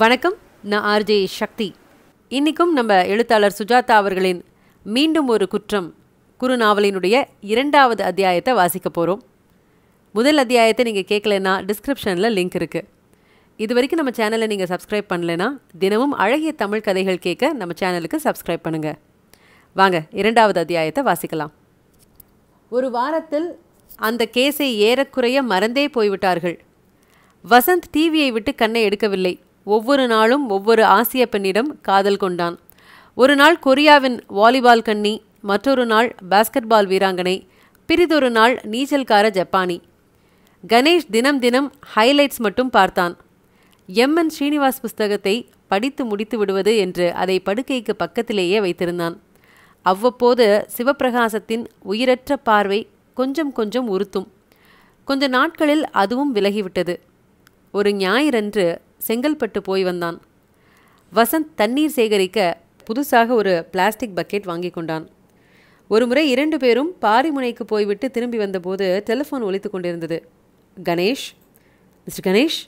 வணக்கம், நான் ஆர்ஜே சக்தி. இன்றைக்கும் நம்ம எழுத்தாளர் சுஜாதா அவர்களின் மீண்டும் ஒரு குற்றம் குறுநாவலினுடைய 2வது அத்தியாயத்தை வாசிக்க போகிறோம். முதல் அத்தியாயத்தை நீங்கள் கேட்கலைன்னா டிஸ்கிரிப்ஷனில் லிங்க் இருக்குது. இது வரைக்கும் நம்ம சேனலை நீங்கள் சப்ஸ்கிரைப் பண்ணலைன்னா தினமும் அழகிய தமிழ் கதைகள் கேட்க நம்ம சேனலுக்கு சப்ஸ்கிரைப் பண்ணுங்கள். வாங்க 2வது அத்தியாயத்தை வாசிக்கலாம். ஒரு வாரத்தில் அந்த கேஸை ஏறக்குறைய மறந்தே போய்விட்டார்கள். வசந்த் டிவியை விட்டு கண்ணை எடுக்கவில்லை. ஒவ்வொரு நாளும் ஒவ்வொரு ஆசிய பெண்ணிடம் காதல் கொண்டான். ஒரு நாள் கொரியாவின் வாலிபால் கண்ணி, மற்றொரு நாள் பாஸ்கெட் பால் வீராங்கனை, பிரிதொரு நாள் நீச்சல்கார ஜப்பானி. கணேஷ் தினம் தினம் ஹைலைட்ஸ் மட்டும் பார்த்தான். எம்என் ஸ்ரீனிவாஸ் புஸ்தகத்தை படித்து முடித்து விடுவது என்று அதை படுக்கைக்கு பக்கத்திலேயே வைத்திருந்தான். அவ்வப்போது சிவப்பிரகாசத்தின் உயிரற்ற பார்வை கொஞ்சம் கொஞ்சம் உறுத்தும். கொஞ்ச நாட்களில் அதுவும் விலகிவிட்டது. ஒரு ஞாயிறன்று செங்கல்பட்டு போய் வந்தான். வசந்த் தண்ணீர் சேகரிக்க புதுசாக ஒரு பிளாஸ்டிக் பக்கெட் வாங்கி கொண்டான். ஒரு முறை 2 பேரும் பாரிமுனைக்கு போய்விட்டு திரும்பி வந்தபோது டெலிஃபோன் ஒலித்து கொண்டிருந்தது. Ganesh, mister Ganesh.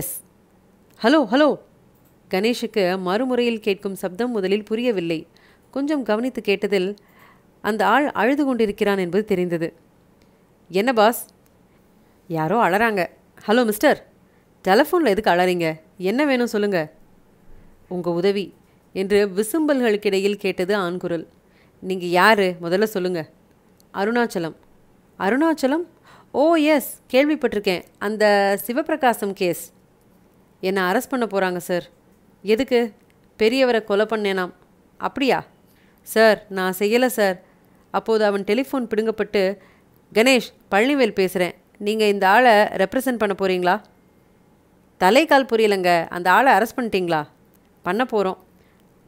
Yes. Hello hello. கணேஷுக்கு மறுமுறையில் கேட்கும் சப்தம் முதலில் புரியவில்லை. கொஞ்சம் கவனித்து கேட்டதில் அந்த ஆள் அழுது கொண்டிருக்கிறான் என்பது தெரிந்தது. என்ன பாஸ்? யாரோ அழறாங்க. ஹலோ மிஸ்டர், டெலஃபோனில் எதுக்கு அழறீங்க? என்ன வேணும் சொல்லுங்கள். உங்கள் உதவி என்று விசும்பல்களுக்கிடையில் கேட்டது ஆண்குரல். நீங்கள் யார் முதல்ல சொல்லுங்கள். அருணாச்சலம். அருணாச்சலம்? ஓ எஸ், கேள்விப்பட்டிருக்கேன். அந்த சிவப்பிரகாசம் கேஸ். என்னை அரெஸ்ட் பண்ண போகிறாங்க சார். எதுக்கு? பெரியவரை கொலை பண்ணேனாம். அப்படியா சார்? நான் செய்யலை சார். அப்போது அவன் டெலிஃபோன் பிடுங்கப்பட்டு, கணேஷ், பழனிவேல் பேசுகிறேன். நீங்கள் இந்த ஆளை ரெப்ரசன்ட் பண்ண போகிறீங்களா? தலைக்கால் புரியலைங்க. அந்த ஆளை அரெஸ்ட் பண்ணிட்டீங்களா? பண்ண போகிறோம்.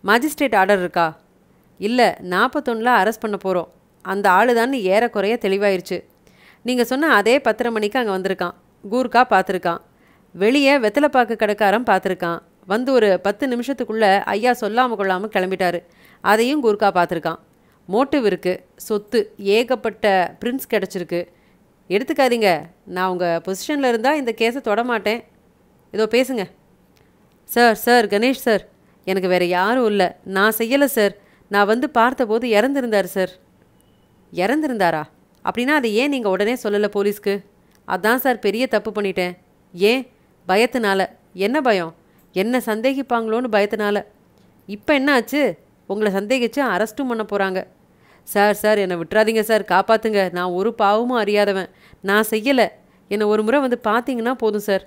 மாஜிஸ்ட்ரேட் ஆர்டர் இருக்கா? இல்லை, 41ல் அரெஸ்ட் பண்ண போகிறோம். அந்த ஆள் தான் ஏறக்குறைய தெளிவாயிருச்சு. நீங்கள் சொன்ன அதே 10:30 மணிக்கு அங்கே வந்திருக்கான். கூர்க்கா பார்த்துருக்கான். வெளியே வெத்தலைப்பாக்கு கடைக்காரன் பார்த்துருக்கான். வந்து ஒரு 10 நிமிஷத்துக்குள்ளே ஐயா சொல்லாமல் கொள்ளாமல் கிளம்பிட்டார். அதையும் கூர்க்கா பார்த்துருக்கான். மோட்டிவ் இருக்குது, சொத்து, ஏகப்பட்ட பிரிண்ட்ஸ் கிடச்சிருக்கு. எடுத்துக்காதீங்க. நான் உங்கள் பொசிஷனில் இருந்தால் இந்த கேஸை தொடமாட்டேன். இதோ பேசுங்க சார். சார் கணேஷ் சார், எனக்கு வேறு யாரும் இல்லை. நான் செய்யலை சார். நான் வந்து பார்த்தபோது இறந்துருந்தார் சார். இறந்துருந்தாரா? அப்படின்னா அதை ஏன் நீங்கள் உடனே சொல்லலை போலீஸ்க்கு? அதான் சார் பெரிய தப்பு பண்ணிட்டேன். ஏன்? பயத்தினால. என்ன பயம்? என்ன சந்தேகிப்பாங்களோன்னு பயத்தினால. இப்போ என்ன ஆச்சு? உங்களை சந்தேகித்து அரெஸ்ட்டும் பண்ண போகிறாங்க. சார் சார், என்னை விட்டுறாதீங்க சார். காப்பாற்றுங்க. நான் ஒரு பாவமும் அறியாதவன். நான் செய்யலை. என்னை ஒரு முறை வந்து பார்த்தீங்கன்னா போதும் சார்.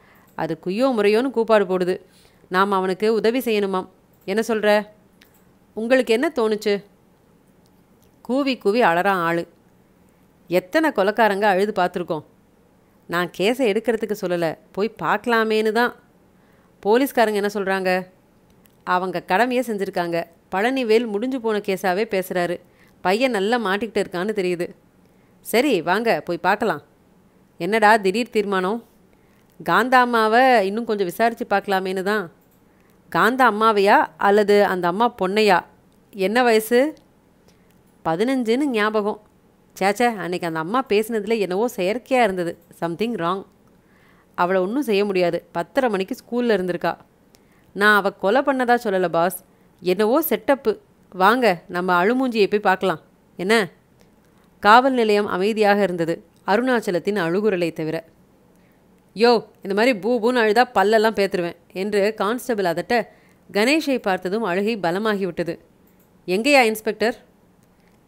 அது குய்யோ முறையோன்னு கூப்பாடு போடுது. நாம் அவனுக்கு உதவி செய்யணுமாம். என்ன சொல்கிற? உங்களுக்கு என்ன தோணுச்சு? கூவி கூவி அழறான் ஆள். எத்தனை கொலைக்காரங்க அழுது பார்த்துருக்கோம். நான் கேஸை எடுக்கிறதுக்கு சொல்லலை, போய் பார்க்கலாமேன்னு தான். போலீஸ்காரங்க என்ன சொல்கிறாங்க? அவங்க கடமையை செஞ்சுருக்காங்க. பழனிவேல் முடிஞ்சு போன கேஸாகவே பேசுகிறாரு. பையன் நல்லா மாட்டிக்கிட்டு இருக்கான்னு தெரியுது. சரி வாங்க போய் பார்க்கலாம். என்னடா திடீர் தீர்மானம்? காந்தாம்மாவை இன்னும் கொஞ்சம் விசாரித்து பார்க்கலாமேனு தான். காந்தா அம்மாவையா அல்லது அந்த அம்மா பொண்ணையா? என்ன வயசு? 15ன்னு ஞாபகம். சேச்சே, அன்றைக்கி அந்த அம்மா பேசினதில் என்னவோ செயற்கையாக இருந்தது. Something wrong. அவளை ஒன்றும் செய்ய முடியாது. 10:30 மணிக்கு ஸ்கூலில் இருந்திருக்கா. நான் அவள் கொலை பண்ணதா சொல்லலை பாஸ். என்னவோ செட்டப்பு. வாங்க நம்ம அழுமூஞ்சியை போய் பார்க்கலாம். என்ன? காவல் நிலையம் அமைதியாக இருந்தது, அருணாச்சலத்தின் அழுகுரலை தவிர. யோ, இந்த மாதிரி பூபூன்னு அழுதா பல்லெல்லாம் பேத்துருவேன் என்று கான்ஸ்டபிள் அதட்ட கணேஷை பார்த்ததும் அழுகை பலமாகிவிட்டது. எங்கேயா இன்ஸ்பெக்டர்?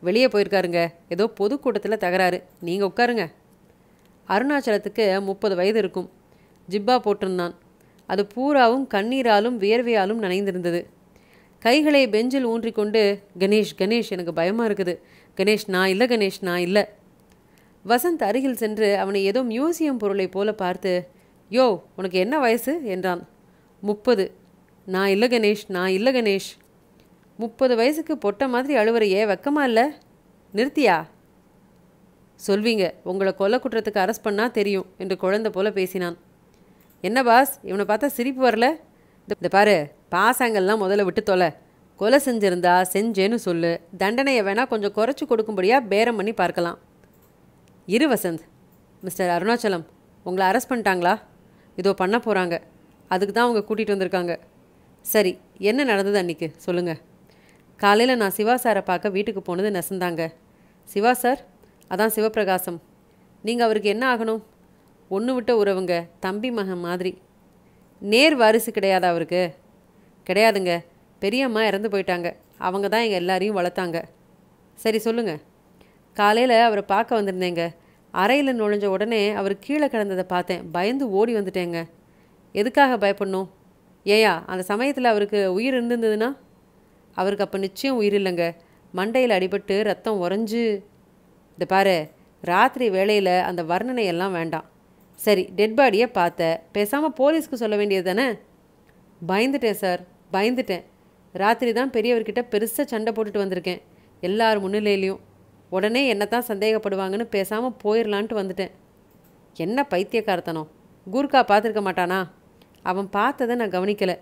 வெளியே போயிருக்காருங்க. ஏதோ பொதுக்கூட்டத்தில் தகராறு. நீங்கள் உட்காருங்க. அருணாச்சலத்துக்கு 30 வயது இருக்கும். ஜிப்பா போட்டிருந்தான். அது பூராவும் கண்ணீராலும் வியர்வையாலும் நனைந்திருந்தது. கைகளை பெஞ்சில் ஊன்றிக்கொண்டு, கணேஷ் கணேஷ், எனக்கு பயமாக இருக்குது கணேஷ். நான் இல்லை கணேஷ், நான் இல்லை. வசந்த் அருகில் சென்று அவனை ஏதோ மியூசியம் பொருளை போல பார்த்து, யோ உனக்கு என்ன வயசு என்றான். 30 நான் இல்லை கணேஷ் 30 வயசுக்கு பொட்ட மாதிரி அழுவறையே வெக்கமா இல்லை நிறுத்தியா சொல்வீங்க உங்களை கொலை குற்றத்துக்கு அரெஸ்ட் பண்ணா தெரியும் என்று குழந்தை போல பேசினான். என்ன பாஸ் இவனை பார்த்தா சிரிப்பு வரல? இந்த பாரு பாசாங்கள்லாம் முதல்ல விட்டு தொலை. கொலை செஞ்சிருந்தா செஞ்சேன்னு சொல்லு. தண்டனையை வேணா கொஞ்சம் குறைச்சி கொடுக்கும்படியாக பேரம் பண்ணி பார்க்கலாம். இரு வசந்த். மிஸ்டர் அருணாச்சலம் உங்களை அரெஸ்ட் பண்ணிட்டாங்களா? இதோ பண்ண போகிறாங்க. அதுக்கு தான் அவங்க கூட்டிகிட்டு வந்திருக்காங்க. சரி என்ன நடந்தது அன்றைக்கி சொல்லுங்கள். காலையில் நான் சிவா சாரை பார்க்க வீட்டுக்கு போனது நெசந்தாங்க. சிவா சார் அதான் சிவப்பிரகாசம். நீங்கள் அவருக்கு என்ன ஆகணும்? ஒன்று விட்ட உறவுங்க, தம்பி மகன் மாதிரி. நேர் வாரிசு கிடையாது அவருக்கு? கிடையாதுங்க. பெரியம்மா இறந்து போயிட்டாங்க. அவங்க தான் எங்கள் எல்லாரையும் வளர்த்தாங்க. சரி சொல்லுங்கள். காலையில் அவரை பார்க்க வந்திருந்தேங்க. அறையில் நுழைஞ்ச உடனே அவர் கீழே கிடந்ததை பார்த்தேன். பயந்து ஓடி வந்துட்டேங்க. எதுக்காக பயப்படணும்? ஏயா அந்த சமயத்தில் அவருக்கு உயிர் இருந்திருந்ததுன்னா? அவருக்கு அப்போ நிச்சயம் உயிர் இல்லைங்க. மண்டையில் அடிபட்டு ரத்தம் உறைஞ்சு. இந்த பாரு ராத்திரி வேளையில் அந்த வர்ணனையெல்லாம் வேண்டாம். சரி டெட் பாடியை பார்த்த பேசாமல் போலீஸ்க்கு சொல்ல வேண்டியது தானே? பயந்துட்டேன் சார், பயந்துட்டேன். ராத்திரி தான் பெரியவர்கிட்ட பெருசாக சண்டை போட்டுட்டு வந்திருக்கேன் எல்லார் முன்னிலையிலையும். உடனே என்ன தான் சந்தேகப்படுவாங்கன்னு பேசாமல் போயிடலான்ட்டு வந்துட்டேன். என்ன பைத்தியக்காரத்தனம்! கூர்க்கா பார்த்துருக்க மாட்டானா? அவன் பார்த்ததை நான் கவனிக்கலை.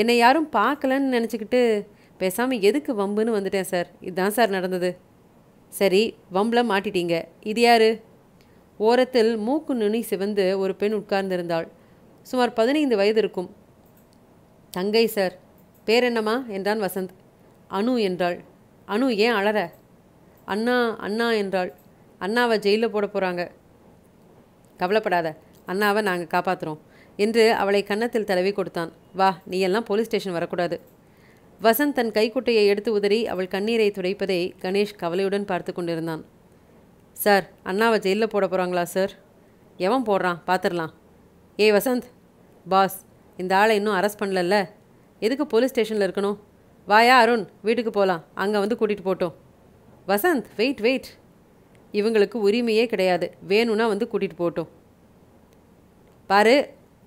என்னை யாரும் பார்க்கலன்னு நினச்சிக்கிட்டு பேசாமல் எதுக்கு வம்புன்னு வந்துட்டேன் சார். இதுதான் சார் நடந்தது. சரி வம்பில் மாட்டிட்டீங்க. இது யாரு? ஓரத்தில் மூக்கு நுனி சிவந்து ஒரு பெண் உட்கார்ந்திருந்தாள். சுமார் 15 வயது இருக்கும். தங்கை சார். பேர் என்னம்மா என்றான் வசந்த். அனு என்றாள். அனு ஏன் அழற? அண்ணா அண்ணா என்றாள். அண்ணாவை ஜெயிலில் போட போகிறாங்க. கவலைப்படாத, அண்ணாவை நாங்கள் காப்பாற்றுறோம் என்று அவளை கன்னத்தில் தடவி கொடுத்தான். வா, நீ எல்லாம் போலீஸ் ஸ்டேஷன் வரக்கூடாது. வசந்த் தன் கைக்குட்டையை எடுத்து உதறி அவள் கண்ணீரை துடைப்பதை கணேஷ் கவலையுடன் பார்த்து கொண்டிருந்தான். சார், அண்ணாவை ஜெயிலில் போட போகிறாங்களா சார்? எவன் போடுறான் பார்த்துடலாம். ஏய் வசந்த். பாஸ், இந்த ஆளை இன்னும் அரெஸ்ட் பண்ணலல்ல, எதுக்கு போலீஸ் ஸ்டேஷனில் இருக்கணும்? வாயா அருண், வீட்டுக்கு போகலாம், அங்கே வந்து கூட்டிகிட்டு போட்டோம். வசந்த் வெயிட். இவங்களுக்கு உரிமையே கிடையாது, வேணும்னா வந்து கூட்டிகிட்டு போட்டோம். பாரு,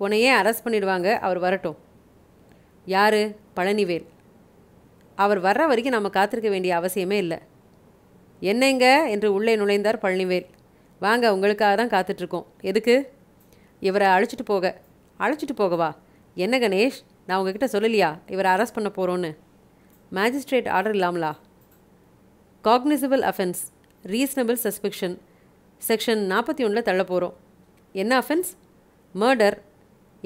உன்னையே அரெஸ்ட் பண்ணிடுவாங்க, அவர் வரட்டும். யார்? பழனிவேல். அவர் வர்ற வரைக்கும் நம்ம காத்திருக்க வேண்டிய அவசியமே இல்லை. என்னங்க என்று உள்ளே நுழைந்தார் பழனிவேல். வாங்க, உங்களுக்காக தான் காத்துட்ருக்கோம். எதுக்கு? இவரை அழைச்சிட்டு போக. அழைச்சிட்டு போகவா? என்ன கணேஷ், நான் உங்ககிட்ட சொல்லலையா இவரை அரெஸ்ட் பண்ண போகிறோன்னு? மேஜிஸ்ட்ரேட் ஆர்டர் இல்லாமலா? Cognisable offence, reasonable suspicion, section 41 தள்ள போகிறோம். என்ன அஃபென்ஸ்? மர்டர்.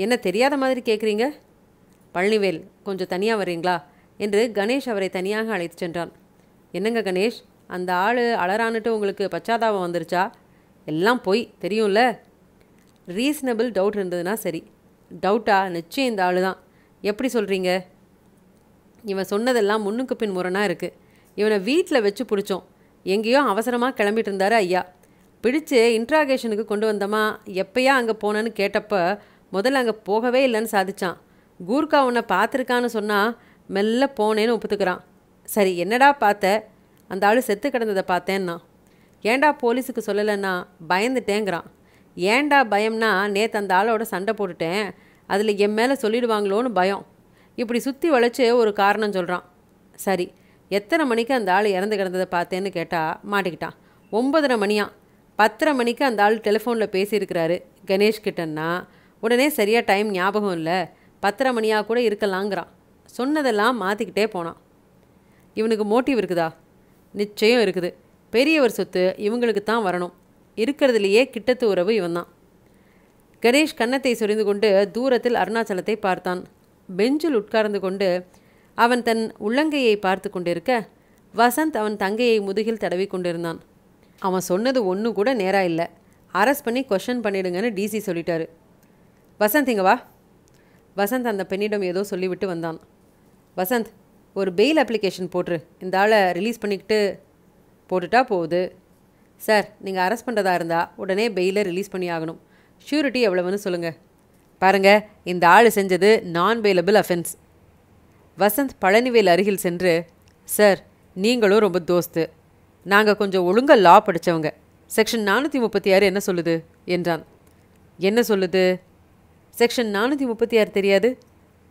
என்ன தெரியாத மாதிரி கேட்குறீங்க? பழனிவேல், கொஞ்சம் தனியாக வரீங்களா என்று கணேஷ் அவரை தனியாக அழைத்து சென்றான். என்னங்க கணேஷ், அந்த ஆள் அலறான்னுட்டு உங்களுக்கு பச்சாதாபம் வந்துருச்சா? எல்லாம் போய் தெரியும்ல. ரீசனபிள் டவுட் இருந்ததுன்னா சரி. டவுட்டா? நிச்சயம் இந்த ஆள் தான். எப்படி சொல்கிறீங்க? இவன் சொன்னதெல்லாம் முன்னுக்கு பின் முரணாக இருக்குது. இவனை வீட்டில் வச்சு பிடிச்சோம். எங்கேயோ அவசரமாக கிளம்பிட்டு இருந்தார் ஐயா. பிடிச்சு இன்ட்ராகேஷனுக்கு கொண்டு வந்தோமா. எப்பயா அங்கே போனேன்னு கேட்டப்போ முதல்ல அங்கே போகவே இல்லைன்னு சாதிச்சான். கூர்க்கா உன்னை பார்த்துருக்கான்னு சொன்னால் மெல்ல போனேன்னு ஒப்புத்துக்கிறான். சரி என்னடா பார்த்த? அந்த ஆள் செத்து கிடந்ததை பார்த்தேன்னா. ஏண்டா போலீஸுக்கு சொல்லலைன்னா? பயந்துட்டேங்கிறான். ஏண்டா பயம்னா, நேற்று அந்த ஆளோட சண்டை போட்டுட்டேன், அதில் என் மேலே சொல்லிடுவாங்களோன்னு பயம். இப்படி சுற்றி வளைச்சு ஒரு காரணம் சொல்கிறான். சரி எத்தனை மணிக்கு அந்த ஆள் இறந்து கிடந்ததை பார்த்தேன்னு கேட்டால் மாட்டிக்கிட்டான். 9:30 மணியா? 10:30 மணிக்கு அந்த ஆள் டெலிஃபோனில் பேசியிருக்கிறாரு கணேஷ்கிட்டன்னா. உடனே சரியாக டைம் ஞாபகம் இல்லை, 10:30 மணியாக கூட இருக்கலாங்கிறான். சொன்னதெல்லாம் மாற்றிக்கிட்டே போனான். இவனுக்கு மோட்டிவ் இருக்குதா? நிச்சயம் இருக்குது. பெரியவர் சொத்து இவங்களுக்கு தான் வரணும். இருக்கிறதுலையே கிட்டத்து உறவு இவன் தான். கணேஷ் கன்னத்தை சொரிந்து கொண்டு தூரத்தில் அருணாச்சலத்தை பார்த்தான். பெஞ்சில் உட்கார்ந்து கொண்டு அவன் தன் உள்ளங்கையை பார்த்து கொண்டிருக்க வசந்த் அவன் தங்கையை முதுகில் தடவி கொண்டிருந்தான். அவன் சொன்னது ஒன்று கூட நேராக இல்லை. அரெஸ்ட் பண்ணி கொஷன் பண்ணிடுங்கன்னு டிசி சொல்லிட்டாரு. வசந்த் இங்கே வா. வசந்த் அந்த பெண்ணிடம் ஏதோ சொல்லிவிட்டு வந்தான். வசந்த், ஒரு பெயில் அப்ளிகேஷன் போட்டுரு. இந்த ஆளை ரிலீஸ் பண்ணிக்கிட்டு போட்டுட்டா போகுது. சார், நீங்கள் அரெஸ்ட் பண்ணுறதா இருந்தால் உடனே பெயிலை ரிலீஸ் பண்ணி ஆகணும். ஷூரிட்டி எவ்வளவுன்னு சொல்லுங்கள். பாருங்கள், இந்த ஆள் செஞ்சது நான் பெயிலபிள் அஃபென்ஸ். வசந்த் பழனிவேல் அருகில் சென்று, சார் நீங்களும் ரொம்ப தோஸ்து, நாங்கள் கொஞ்சம் ஒழுங்காக லா படித்தவங்க. செக்ஷன் 436 என்ன சொல்லுது என்றான். என்ன சொல்லுது? செக்ஷன் 436 தெரியாது?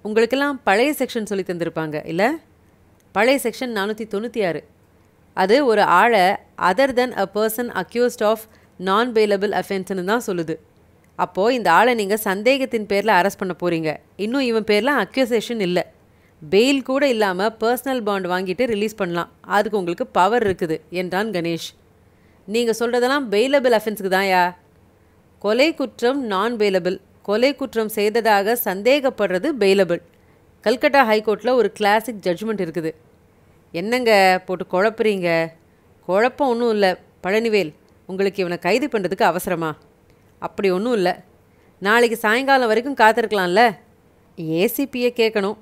உங்களுக்கெல்லாம் பழைய செக்ஷன் சொல்லி தந்திருப்பாங்க இல்லை? பழைய செக்ஷன் 496. அது ஒரு ஆளை other than a person accused of non bailable அஃபென்ஸ்னு தான் சொல்லுது. அப்போது இந்த ஆளை நீங்கள் சந்தேகத்தின் பேரில் அரெஸ்ட் பண்ண போகிறீங்க. இன்னும் இவன் பேரில் அக்யூசேஷன் இல்லை, பெயில் கூட இல்லாமல் பர்சனல் பாண்ட் வாங்கிட்டு ரிலீஸ் பண்ணலாம், அதுக்கு உங்களுக்கு பவர் இருக்குது என்றான் கணேஷ். நீங்கள் சொல்கிறதெல்லாம் பெயிலபிள் அஃபென்ஸுக்கு தான்யா. கொலை குற்றம் நான் பெயிலபிள், கொலை குற்றம் செய்ததாக சந்தேகப்படுறது பெயிலபிள். கல்கட்டா ஹைகோர்ட்டில் ஒரு கிளாசிக் ஜட்ஜ்மெண்ட் இருக்குது. என்னங்க போட்டு குழப்புறீங்க? குழப்பம் ஒன்றும் இல்லை பழனிவேல். உங்களுக்கு இவனை கைது பண்ணுறதுக்கு அவசரமா? அப்படி ஒன்றும் இல்லை, நாளைக்கு சாயங்காலம் வரைக்கும் காத்திருக்கலாம்ல. ஏசிபியை கேட்கணும்.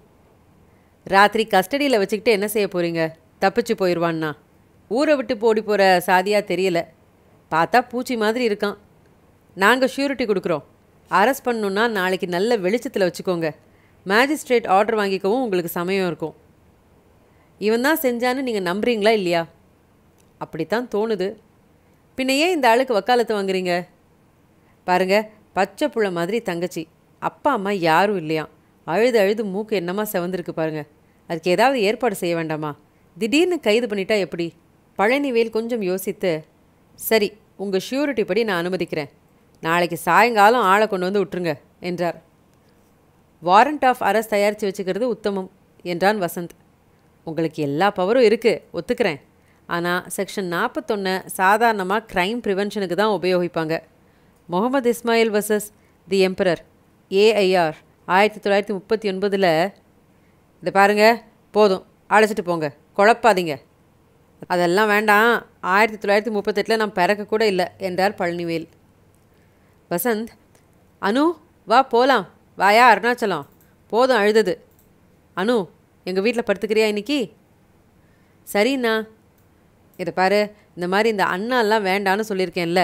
ராத்திரி கஸ்டடியில் வச்சுக்கிட்டு என்ன செய்ய போகிறீங்க? தப்பிச்சு போயிடுவான்னா? ஊரை விட்டு போடி போகிற சாதியாக தெரியல, பார்த்தா பூச்சி மாதிரி இருக்கான். நாங்கள் ஷூரிட்டி கொடுக்குறோம். அரெஸ்ட் பண்ணணுன்னா நாளைக்கு நல்ல வெளிச்சத்தில் வச்சுக்கோங்க. மேஜிஸ்ட்ரேட் ஆர்டர் வாங்கிக்கவும் உங்களுக்கு சமயம் இருக்கும். இவன் தான் செஞ்சான்னு நீங்கள் நம்புறீங்களா இல்லையா? அப்படித்தான் தோணுது. பின்ன ஏன் இந்த ஆளுக்கு வக்காலத்தை வாங்குறீங்க? பாருங்கள், பச்சை புள்ள மாதிரி தங்கச்சி, அப்பா அம்மா யாரும் இல்லையா, அழுது அழுது மூக்கு என்னமா செவந்திருக்கு பாருங்கள். அதுக்கு ஏதாவது ஏற்பாடு செய்ய வேண்டாமா? திடீர்னு கைது பண்ணிட்டா எப்படி? பழனிவேல் கொஞ்சம் யோசித்து, சரி உங்கள் ஷூரிட்டி படி நான் அனுமதிக்கிறேன், நாளைக்கு சாயங்காலம் ஆளை கொண்டு வந்து விட்டுருங்க என்றார். வாரண்ட் ஆஃப் அரெஸ்ட் தயாரித்து வச்சுக்கிறது உத்தமம் என்றான் வசந்த். உங்களுக்கு எல்லா பவரும் இருக்குது, ஒத்துக்கிறேன். ஆனால் செக்ஷன் 41 சாதாரணமாக க்ரைம் ப்ரிவென்ஷனுக்கு தான் உபயோகிப்பாங்க. Mohammed Ismail versus the emperor AIR 1939 இதை பாருங்கள், போதும் அழைச்சிட்டு போங்க, குழப்பாதீங்க. அதெல்லாம் வேண்டாம், 1938 நான் பிறக்க கூட இல்லை என்றார் பழனிவேல். வசந்த், அனு வா போகலாம், வாயா அருணாச்சலம், போதும் அழுதது. அனு, எங்கள் வீட்டில் படுத்துக்கிறியா இன்னைக்கு? சரிண்ணா. இதை பாரு, இந்த மாதிரி இந்த அண்ணாலாம் வேண்டான்னு சொல்லியிருக்கேன்ல,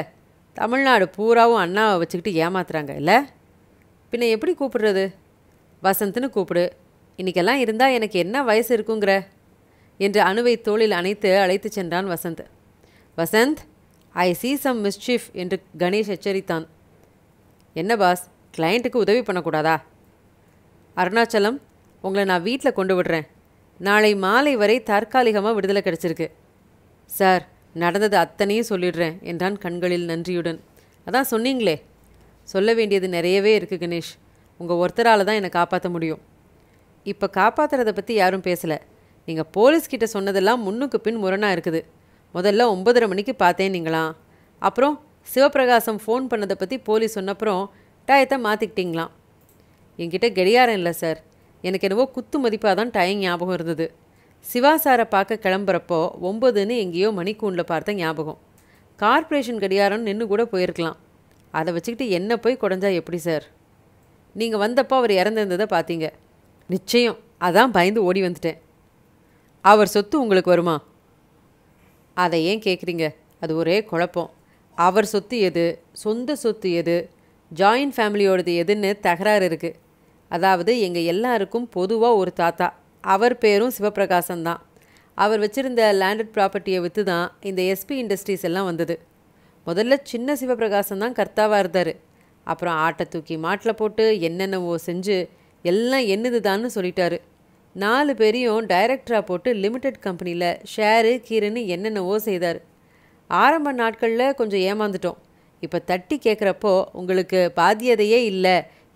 தமிழ்நாடு பூராவும் அண்ணாவை வச்சுக்கிட்டு ஏமாத்துறாங்க இல்லை? பின்ன எப்படி கூப்பிடுறது? வசந்த்னு கூப்பிடு. இன்றைக்கெல்லாம் இருந்தால் எனக்கு என்ன வயசு இருக்குங்கிற என்று அணுவை தோளில் அழைத்து சென்றான் Vasanth. Vasanth, I see some mischief என்று கணேஷ் எச்சரித்தான். என்ன பாஸ், கிளைண்ட்டுக்கு உதவி பண்ணக்கூடாதா? அருணாச்சலம், உங்களை நான் வீட்டில் கொண்டு விடுறேன், நாளை மாலை வரை தற்காலிகமாக விடுதலை கிடச்சிருக்கு. சார், நடந்தது அத்தனையும் சொல்லிடுறேன் என்றான் கண்களில் நன்றியுடன். அதான் சொன்னீங்களே, சொல்ல வேண்டியது நிறையவே இருக்குது கணேஷ், உங்கள் ஒருத்தரால் தான் என்னை காப்பாற்ற முடியும். இப்போ காப்பாற்றுறதை பற்றி யாரும் பேசலை, நீங்கள் போலீஸ்கிட்ட சொன்னதெல்லாம் முன்னுக்கு பின் முரணாக இருக்குது. முதல்ல 9:30 மணிக்கு பார்த்தேன் நீங்களாம், அப்புறம் சிவப்பிரகாசம் ஃபோன் பண்ணதை பற்றி போலீஸ் சொன்னப்புறம் டயத்தை மாற்றிக்கிட்டிங்களாம். என்கிட்ட கெடியாரம் இல்லை சார், எனக்கு என்னவோ குத்து மதிப்பாக தான் டயம் ஞாபகம் இருந்தது. சிவாசாரை பார்க்க கிளம்புறப்போ 9ன்னு எங்கேயோ மணிக்கூண்டில் பார்த்த ஞாபகம். கார்ப்பரேஷன் கடியாரம்னு நின்று கூட போயிருக்கலாம், அதை வச்சுக்கிட்டு என்ன போய் குடஞ்சா எப்படி சார்? நீங்கள் வந்தப்போ அவர் இறந்துருந்ததை பார்த்தீங்க, நிச்சயம் அதான் பயந்து ஓடி வந்துட்டேன். அவர் சொத்து உங்களுக்கு வருமா? அதை ஏன் கேட்குறீங்க? அது ஒரே குழப்பம். அவர் சொத்து எது, சொந்த சொத்து எது, ஜாயின்ட் ஃபேமிலியோடது எதுன்னு தகராறு இருக்குது. அதாவது எங்கள் எல்லாருக்கும் பொதுவாக ஒரு தாத்தா, அவர் பேரும் சிவப்பிரகாசம் தான். அவர் வச்சுருந்த லேண்டட் ப்ராப்பர்ட்டியை விற்று தான் இந்த SP இண்டஸ்ட்ரீஸ் எல்லாம் வந்தது. முதல்ல சின்ன சிவப்பிரகாசம் தான் கர்த்தாவாக இருந்தார். அப்புறம் ஆட்டை தூக்கி மாட்டில் போட்டு என்னென்னவோ செஞ்சு எல்லாம் என்னதுதான்னு சொல்லிட்டாரு. 4 பேரையும் டைரக்டராக போட்டு லிமிடெட் கம்பெனியில் ஷேரு கீருன்னு என்னென்னவோ செய்தார். ஆரம்ப நாட்களில் கொஞ்சம் ஏமாந்துட்டோம். இப்போ தட்டி கேட்குறப்போ உங்களுக்கு பாதியதையே இல்லை,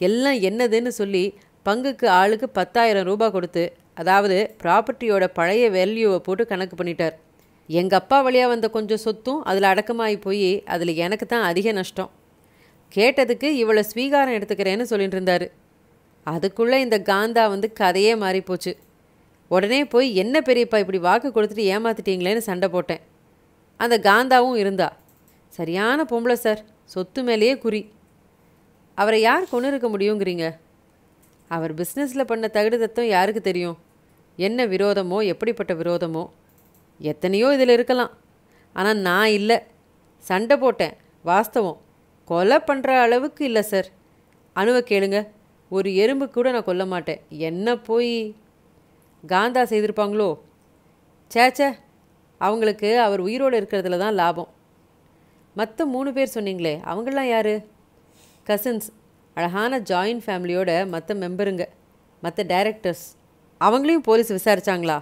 எல்லாம் என்னதுன்னு சொல்லி பங்குக்கு ஆளுக்கு 10,000 ரூபாய் கொடுத்து, அதாவது ப்ராப்பர்ட்டியோட பழைய வேல்யூவை போட்டு கணக்கு பண்ணிட்டார். எங்கள் அப்பா வழியாக வந்த கொஞ்சம் சொத்தும் அதில் அடக்கமாகி போய் அதில் எனக்கு தான் அதிக நஷ்டம். கேட்டதுக்கு இவ்வளோ ஸ்வீகாரம் எடுத்துக்கிறேன்னு சொல்லிட்டு இருந்தார். அதுக்குள்ளே இந்த காந்தா வந்து கதையே மாறிப்போச்சு. உடனே போய் என்ன பெரியப்பா இப்படி வாக்கு கொடுத்துட்டு ஏமாத்திட்டீங்களேன்னு சண்டை போட்டேன். அந்த காந்தாவும் இருந்தா சரியான பொம்பளை சார், சொத்து மேலேயே குறி. அவரை யார் கொண்டு இருக்க முடியுங்கிறீங்க? அவர் பிஸ்னஸில் பண்ண தகுடு தத்துவம் யாருக்கு தெரியும்? என்ன விரோதமோ, எப்படிப்பட்ட விரோதமோ, எத்தனையோ இதில் இருக்கலாம். ஆனால் நான் இல்லை, சண்டை போட்டேன், வாஸ்தவம். கொலை பண்ணுற அளவுக்கு இல்லை சார். அணுவை கேளுங்க, ஒரு எறும்பு கூட நான் கொல்ல மாட்டேன். என்ன போய் காந்தா செய்திருப்பாங்களோ? சேச்சே, அவங்களுக்கு அவர் உயிரோடு இருக்கிறதுல தான் லாபம். மற்ற 3 பேர் சொன்னீங்களே, அவங்களாம் யார்? கசின்ஸ், அழகான ஜாயின்ட் ஃபேமிலியோட மற்ற மெம்பருங்க. மற்ற டைரக்டர்ஸ் அவங்களையும் போலீஸ் விசாரிச்சாங்களா?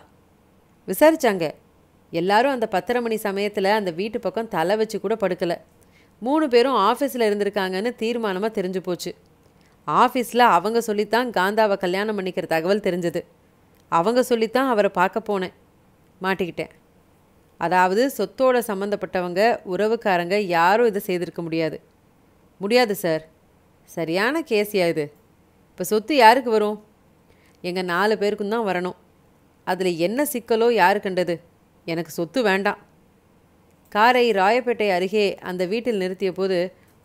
விசாரிச்சாங்க. எல்லாரும் அந்த 10:30 மணி சமயத்தில் அந்த வீட்டு பக்கம் தலை வச்சு கூட படுக்கலை. 3 பேரும் ஆஃபீஸில் இருந்திருக்காங்கன்னு தீர்மானமாக தெரிஞ்சு போச்சு. ஆஃபீஸில் அவங்க சொல்லித்தான் காந்தாவை கல்யாணம் பண்ணிக்கிற தகவல் தெரிஞ்சது. அவங்க சொல்லித்தான் அவரை பார்க்க போனேன். மாட்டிக்கிட்டேன். அதாவது சொத்தோட சம்மந்தப்பட்டவங்க உறவுக்காரங்க யாரும் இதை செய்திருக்க முடியாது. முடியாது சார். சரியான கேஸியா இது? இப்போ சொத்து யாருக்கு வரும்? எங்கள் 4 பேருக்கும் தான் வரணும். அதில் என்ன சிக்கலோ யாரு கண்டது? எனக்கு சொத்து வேண்டாம். காரை ராயப்பேட்டை அருகே அந்த வீட்டில் நிறுத்திய போது,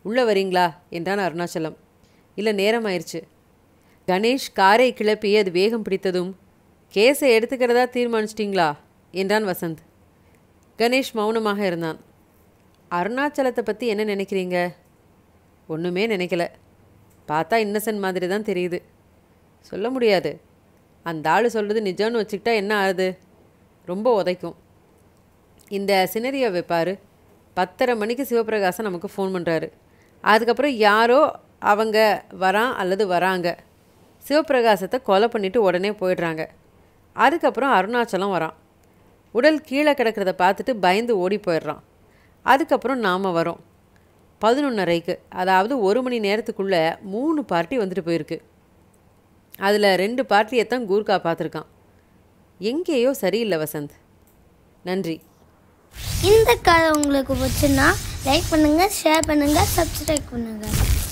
உள்ளே வரீங்களா என்றான் அருணாச்சலம். இல்லை, நேரமாயிருச்சு. கணேஷ் காரை கிளப்பி அது வேகம் பிடித்ததும், கேஸை எடுத்துக்கிறதா தீர்மானிச்சிட்டிங்களா என்றான் வசந்த். கணேஷ் மௌனமாக இருந்தான். அருணாச்சலத்தை பற்றி என்ன நினைக்கிறீங்க? ஒன்றுமே நினைக்கல. பார்த்தா இன்னசென்ட் மாதிரி தான் தெரியுது. சொல்ல முடியாது. அந்த ஆள் சொல்கிறது நிஜம்னு வச்சுக்கிட்டா என்ன ஆகுது? ரொம்ப உதைக்கும். இந்த சினரியை வைப்பார். 10:30 மணிக்கு சிவபிரகாசன் நமக்கு ஃபோன் பண்ணுறாரு. அதுக்கப்புறம் யாரோ அவங்க வரான் அல்லது வராங்க. சிவபிரகாசத்தை கொலை பண்ணிவிட்டு உடனே போயிடுறாங்க. அதுக்கப்புறம் அருணாச்சலம் வரான். உடல் கீழே கிடக்கிறத பார்த்துட்டு பயந்து ஓடி போயிடுறான். அதுக்கப்புறம் நாம் வரோம். 11:30க்கு, அதாவது 1 மணி நேரத்துக்குள்ளே 3 பார்ட்டி வந்துட்டு போயிருக்கு. அதில் 2 பார்ட்டியைத்தான் கூர்கா பார்த்துருக்கான். எங்கேயோ சரியில்லை வசந்த். நன்றி. இந்த கதை உங்களுக்கு பிடிச்சுன்னா லைக் பண்ணுங்கள், ஷேர் பண்ணுங்கள், சப்ஸ்கிரைப் பண்ணுங்கள்.